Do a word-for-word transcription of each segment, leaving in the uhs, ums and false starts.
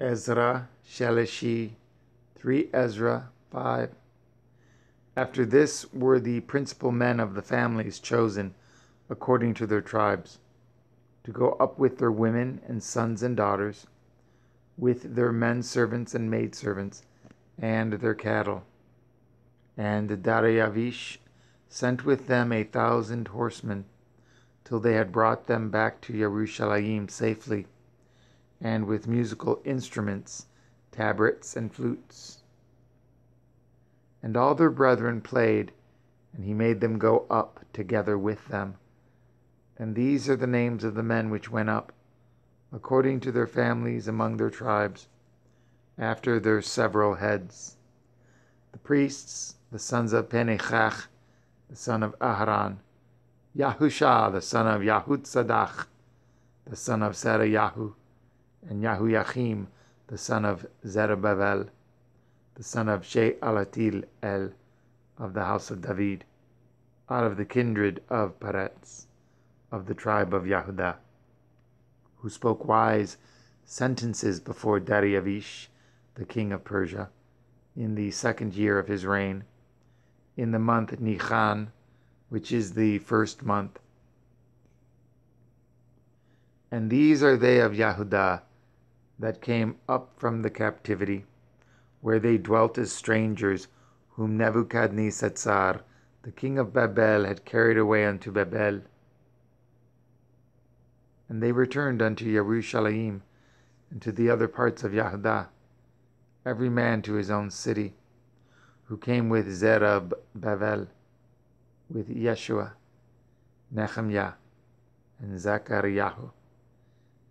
Ezra Shalishi, three Ezra five. After this were the principal men of the families chosen according to their tribes, to go up with their women and sons and daughters, with their men servants and maid servants, and their cattle. And Dariavish sent with them a thousand horsemen, till they had brought them back to Yerushalayim safely, and with musical instruments, tabrets and flutes. And all their brethren played, and he made them go up together with them. And these are the names of the men which went up, according to their families among their tribes, after their several heads: the priests, the sons of Penechach, the son of Aharon, Yahusha, the son of Yahutsadach, the son of Sarayahu, and Yahu Yachim, the son of Zerubbabel, the son of Shealtiel, of the house of David, out of the kindred of Perez, of the tribe of Yehudah, who spoke wise sentences before Dariavish, the king of Persia, in the second year of his reign, in the month Nisan, which is the first month. And these are they of Yehudah that came up from the captivity, where they dwelt as strangers, whom Nebuchadnezzar, the king of Babel, had carried away unto Babel. And they returned unto Yerushalayim, and to the other parts of Yehudah, every man to his own city, who came with Zerubbabel, with Yeshua, Nechemyah, and Zakariyahu,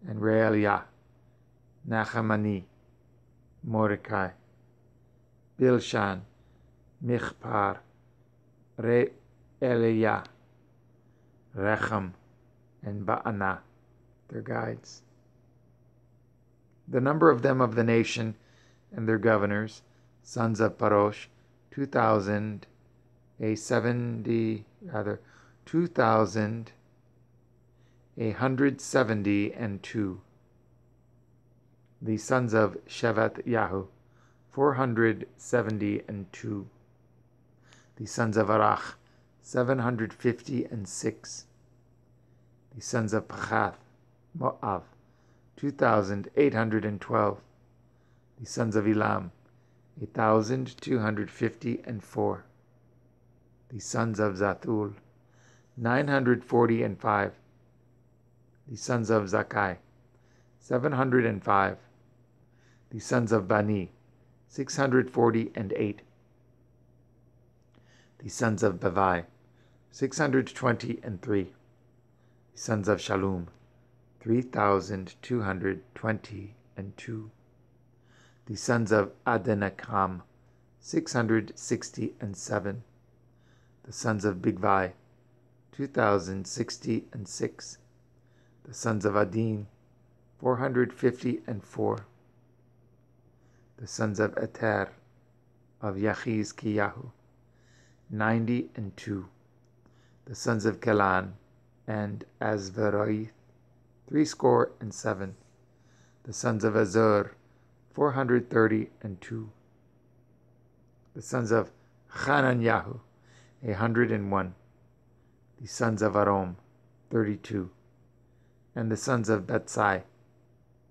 and Re'eliah, Nahamani, Mordecai, Bilshan, Michpar, Re'eliah, Recham, and Ba'ana, their guides. The number of them of the nation and their governors, sons of Parosh, two thousand a seventy rather two thousand a hundred seventy and two. The sons of Shevat Yahu, four hundred seventy and two. The sons of Arach, seven hundred fifty and six. The sons of Pachath Moav, two thousand eight hundred and twelve. The sons of Elam, eight thousand two hundred fifty and four. The sons of Zathul, nine hundred forty and five. The sons of Zakai, seven hundred and five. The sons of Bani, six hundred forty and eight. The sons of Bavai, six hundred twenty and three. The sons of Shalom, three thousand two hundred twenty and two. The sons of Adenakam, six hundred sixty and seven. The sons of Bigvai, two thousand sixty and six. The sons of Adin, four hundred fifty and four. The sons of Eter, of Yahizkiyahu, ninety and two. The sons of Kelan and Azveroith, threescore and seven. The sons of Azur, four hundred thirty and two. The sons of Hananyahu, a hundred and one. The sons of Arom, thirty-two. And the sons of Betsai,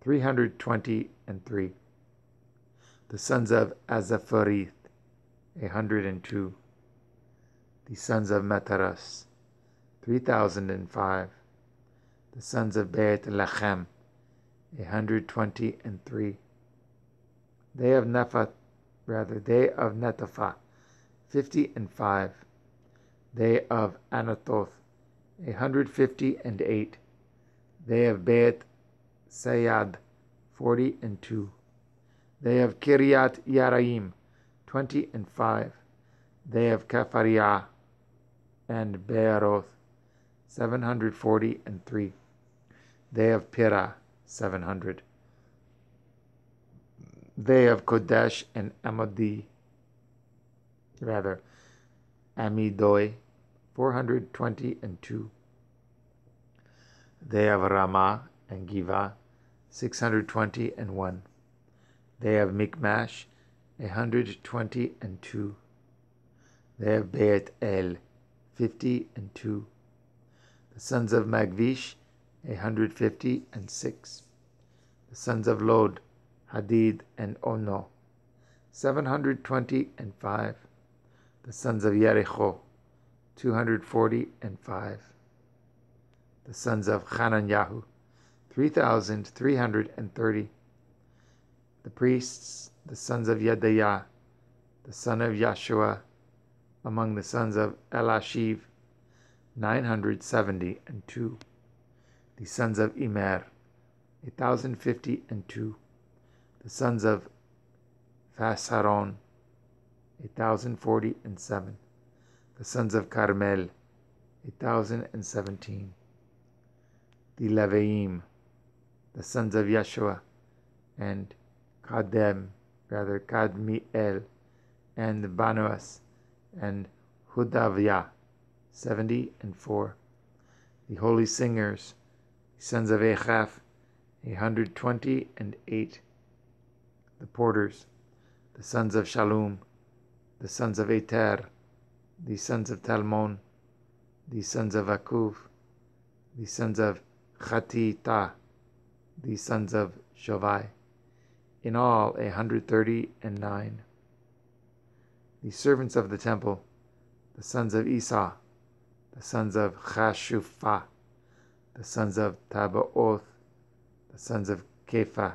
three hundred twenty and three. The sons of Azapharith, a hundred and two. The sons of Mataras, three thousand and five. The sons of Beit Lachem, a hundred twenty and three. They of Nepha, rather, they of Netopha, fifty and five. They of Anathoth, a hundred fifty and eight. They of Beit Sayad, forty and two. They of Kiryat Yaraim, twenty and five. They of Kaphariah and Beeroth, seven hundred forty and three. They of Pira, seven hundred. They of Kodesh and Amadi, rather, Amidoi, four hundred twenty and two. They of Ramah and Giva, six hundred twenty and one. They have Mikmash, a hundred twenty and two. They have Beit El, fifty and two. The sons of Magvish, a hundred fifty and six. The sons of Lod, Hadid and Ono, seven hundred twenty and five. The sons of Yericho, two hundred forty and five. The sons of Hananyahu, three thousand three hundred and thirty. The priests, the sons of Yedayah, the son of Yashua, among the sons of Elashiv, nine hundred seventy and two. The sons of Imer, a thousand fifty and two. The sons of Fasharon, a thousand forty and seven. The sons of Carmel, a thousand and seventeen. The Leviim, the sons of Yeshua, and Kadem, rather Kadmiel, and Banuas, and Hudaviah, seventy and four. The holy singers, the sons of Echaf, a hundred twenty and eight. The porters, the sons of Shalom, the sons of Eter, the sons of Talmon, the sons of Akuv, the sons of Chatita, the sons of Shovai, in all a hundred thirty and nine. The servants of the temple, the sons of Esau, the sons of Chashufah, the sons of Tabaoth, the sons of Kepha,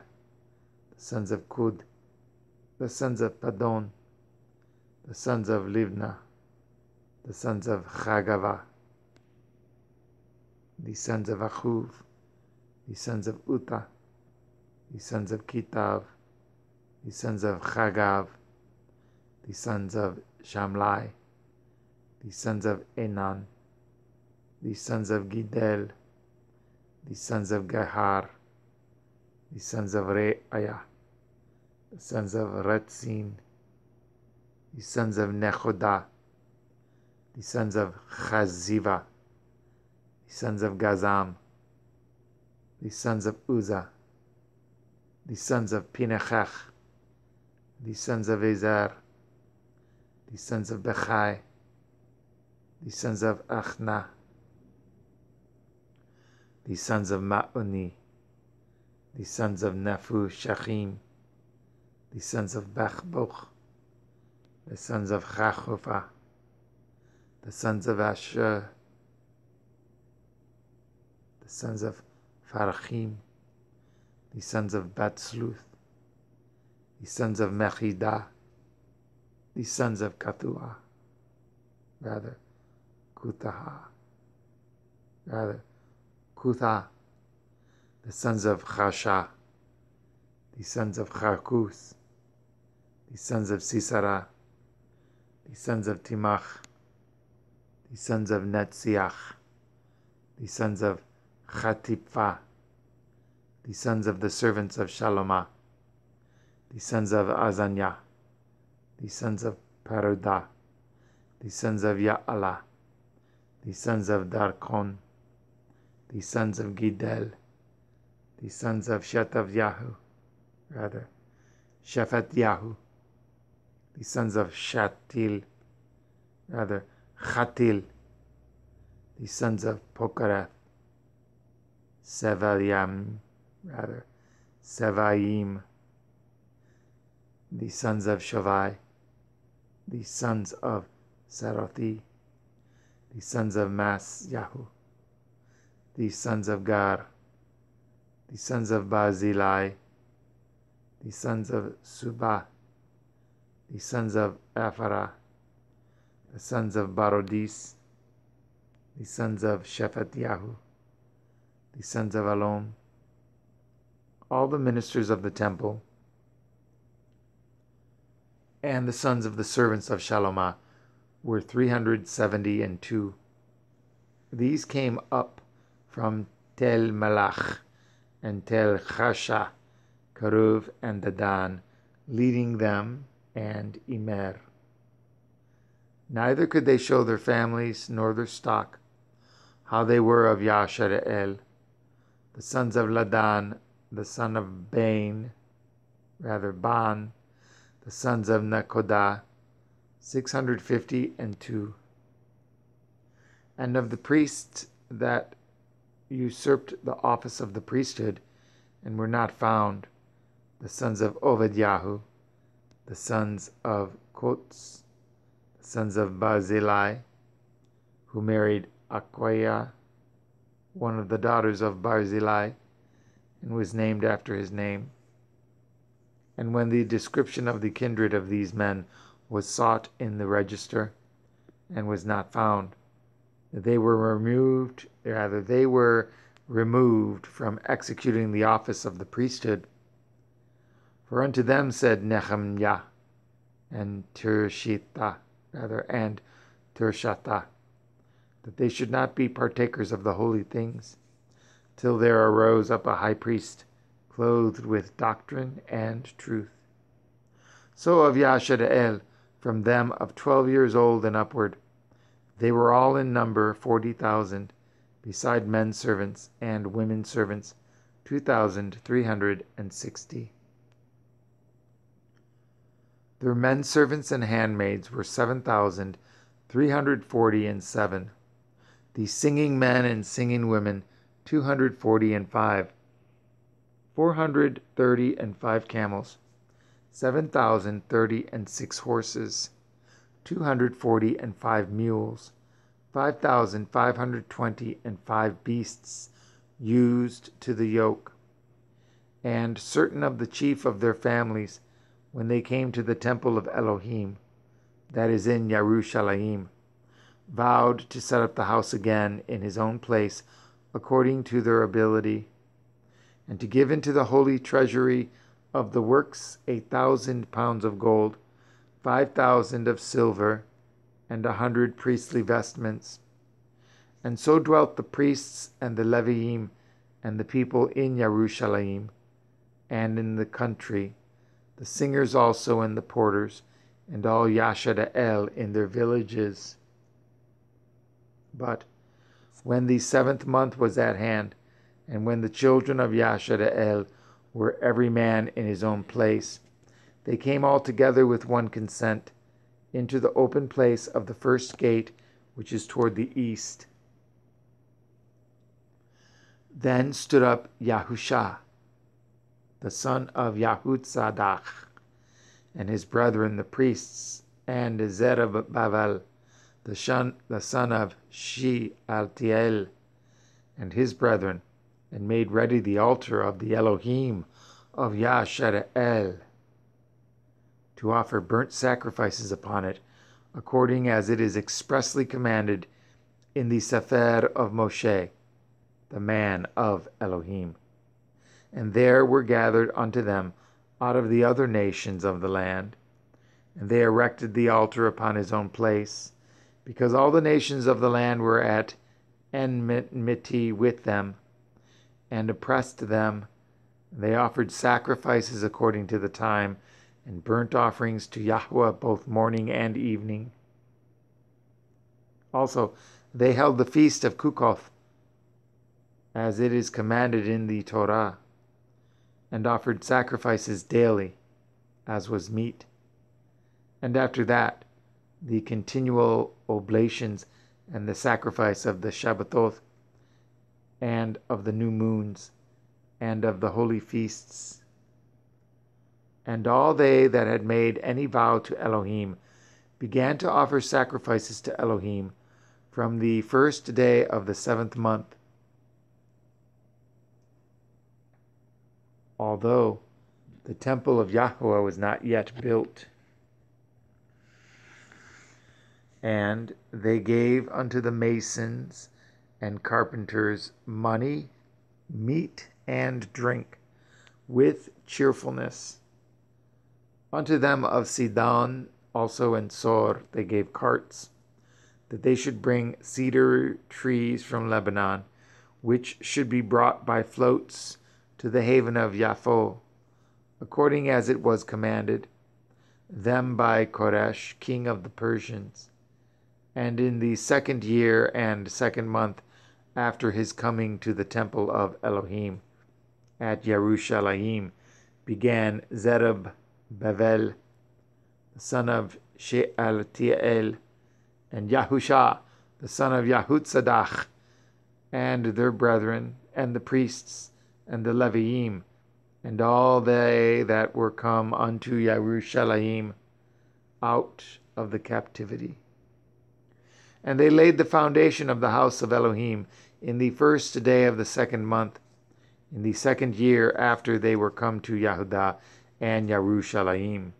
the sons of Kud, the sons of Padon, the sons of Livna, the sons of Chagavah, the sons of Achuv, the sons of Uta, the sons of Kitav, the sons of Chagav, the sons of Shamlai, the sons of Enan, the sons of Gidel, the sons of Gehar, the sons of Re'eliah, the sons of Ratzin, the sons of Nechodah, the sons of Chaziva, the sons of Gazam, the sons of Uzzah, the sons of Penechach, the sons of Ezer, the sons of Bechai, the sons of Achna, the sons of Ma'oni, the sons of Nefushachim, the sons of Bachboch, the sons of Chachufa, the sons of Asher, the sons of Farachim, the sons of Batsluth, the sons of Mechidah, the sons of Katuah, rather Kutaha, rather Kutha, the sons of Chasha, the sons of Charkus, the sons of Sisara, the sons of Timach, the sons of Netziach, the sons of Chatipha, the sons of the servants of Shalomah, the sons of Azaniah, the sons of Perudah, the sons of Ya'alah, the sons of Darkon, the sons of Gidel, the sons of Shevat Yahu, rather Shevat Yahu, the sons of Shealtiel, rather Chatil, the sons of Pocherath, Sevayim, rather Sevayim, the sons of Shavai, the sons of Sarothi, the sons of Masyahu, the sons of Gar, the sons of Barzillai, the sons of Subah, the sons of Apharah, the sons of Barodis, the sons of Shevat Yahu, the sons of Alom, all the ministers of the temple, and the sons of the servants of Shalomah were three hundred seventy and two. These came up from Tel Melach and Tel Chasha, Karuv and Dadan, leading them and Imer. Neither could they show their families nor their stock, how they were of Yashareel, the sons of Ladan, the son of Bain, rather Ban, the sons of Nekodah, six hundred fifty and two. And of the priests that usurped the office of the priesthood and were not found, the sons of Ovadyahu, the sons of Kotz, the sons of Barzillai, who married Aquiah, one of the daughters of Barzillai, and was named after his name. And when the description of the kindred of these men was sought in the register and was not found, they were removed, rather they were removed from executing the office of the priesthood. For unto them said Nechemyah and Tirshita, rather and Tirshata, that they should not be partakers of the holy things, till there arose up a high priest, clothed with doctrine and truth. So of Yashar'el, from them of twelve years old and upward, they were all in number forty thousand, beside men servants and women servants, two thousand three hundred and sixty. Their men servants and handmaids were seven thousand three hundred forty and seven. The singing men and singing women, two hundred forty and five. Four hundred thirty and five camels, seven thousand thirty and six horses, two hundred forty and five mules, five thousand five hundred twenty and five beasts used to the yoke. And certain of the chief of their families, when they came to the temple of Elohim, that is in Yerushalayim, vowed to set up the house again in his own place, according to their ability, and to give into the holy treasury of the works eight thousand pounds of gold, five thousand of silver, and a hundred priestly vestments. And so dwelt the priests and the Leviim and the people in Yerushalayim, and in the country, the singers also and the porters, and all Yashar'el in their villages. But when the seventh month was at hand, and when the children of Yashar'el were every man in his own place, they came all together with one consent into the open place of the first gate, which is toward the east. Then stood up Yahusha, the son of Yahutsadach, and his brethren the priests, and Zerubbabel, the son, the son of Shealtiel, and his brethren, and made ready the altar of the Elohim of Yashar'el, to offer burnt sacrifices upon it, according as it is expressly commanded in the Sefer of Moshe, the man of Elohim. And there were gathered unto them out of the other nations of the land, and they erected the altar upon his own place, because all the nations of the land were at enmity with them, and oppressed them. And they offered sacrifices according to the time, and burnt offerings to Yahweh both morning and evening. Also they held the feast of Kukoth, as it is commanded in the Torah, and offered sacrifices daily, as was meet. And after that, the continual oblations and the sacrifice of the Shabbatoth, and of the new moons, and of the holy feasts. And all they that had made any vow to Elohim began to offer sacrifices to Elohim from the first day of the seventh month, although the temple of Yahweh was not yet built. And they gave unto the masons and carpenters money, meat, and drink, with cheerfulness. Unto them of Sidon also and Sor they gave carts, that they should bring cedar trees from Lebanon, which should be brought by floats to the haven of Yaffo, according as it was commanded them by Koresh, king of the Persians. And in the second year and second month after his coming to the temple of Elohim at Yerushalayim, began Zerubbabel, the son of Shealtiel, and Yahusha, the son of Yahutsadach, and their brethren, and the priests, and the Leviim, and all they that were come unto Yerushalayim out of the captivity. And they laid the foundation of the house of Elohim in the first day of the second month, in the second year after they were come to Yehudah and Yerushalayim.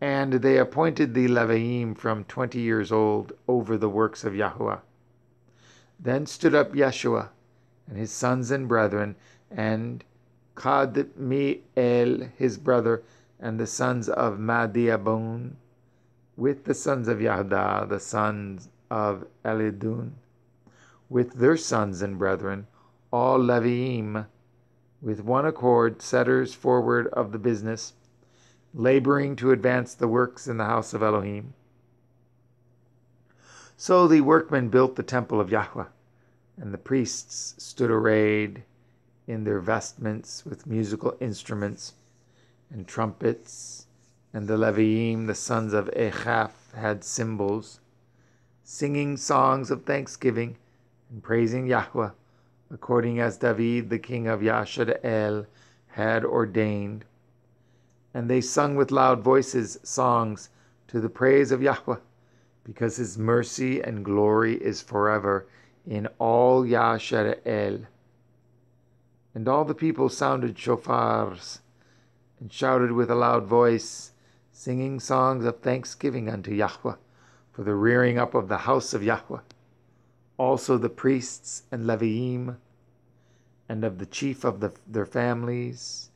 And they appointed the Leviim from twenty years old over the works of Yahuwah. Then stood up Yeshua and his sons and brethren, and Kadmiel his brother, and the sons of Madiabon, with the sons of Yehudah, the sons of Elidun, with their sons and brethren, all Leviim, with one accord, setters forward of the business, laboring to advance the works in the house of Elohim. So the workmen built the temple of Yahuwah, and the priests stood arrayed in their vestments with musical instruments and trumpets, and the Leviim, the sons of Achaf, had cymbals, singing songs of thanksgiving and praising Yahuwah, according as David, the king of Yashar-el, had ordained. And they sung with loud voices songs to the praise of Yahuwah, because his mercy and glory is forever in all Yashar'el. And all the people sounded shofars and shouted with a loud voice, singing songs of thanksgiving unto Yahuwah for the rearing up of the house of Yahuwah. Also the priests and Leviim, and of the chief of the, their families,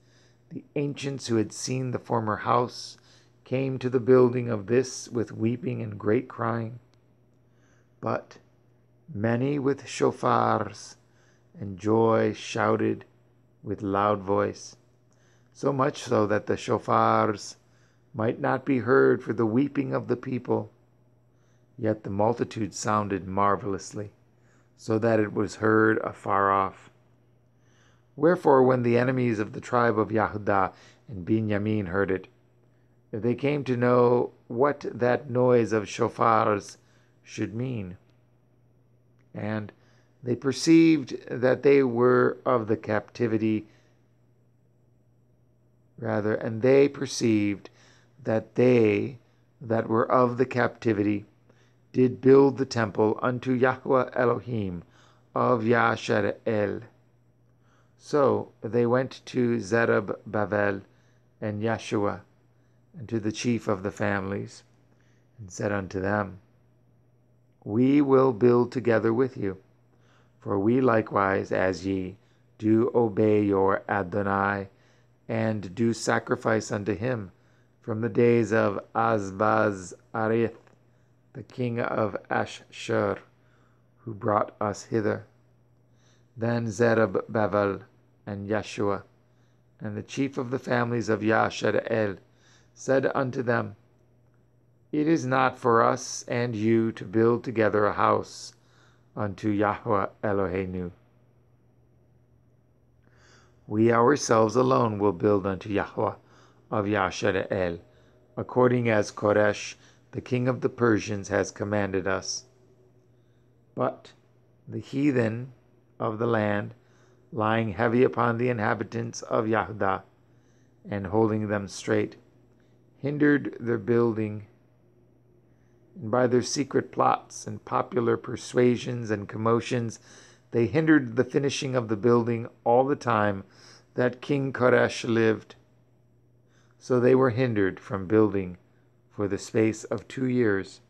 the ancients who had seen the former house, came to the building of this with weeping and great crying. But many with shofars and joy shouted with loud voice, so much so that the shofars might not be heard for the weeping of the people. Yet the multitude sounded marvelously, so that it was heard afar off. Wherefore, when the enemies of the tribe of Yehudah and Benjamin heard it, they came to know what that noise of shofars should mean. And they perceived that they were of the captivity, rather, and they perceived that they that were of the captivity did build the temple unto Yahuwah Elohim of Yashar'el. So they went to Zerubbabel and Yeshua, and to the chief of the families, and said unto them, We will build together with you, for we likewise, as ye, do obey your Adonai, and do sacrifice unto him from the days of Azbaz-arith, the king of Ashur, who brought us hither. Then Zerubbabel and Yeshua, and the chief of the families of Yashar'el, said unto them, It is not for us and you to build together a house unto Yahuwah Eloheinu. We ourselves alone will build unto Yahuwah of Yashar'el, according as Koresh, the king of the Persians, has commanded us. But the heathen of the land, lying heavy upon the inhabitants of Yehudah, and holding them straight, hindered their building, and by their secret plots and popular persuasions and commotions, they hindered the finishing of the building all the time that King Koresh lived. So they were hindered from building for the space of two years,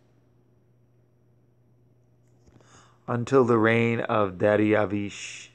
until the reign of Dariavish,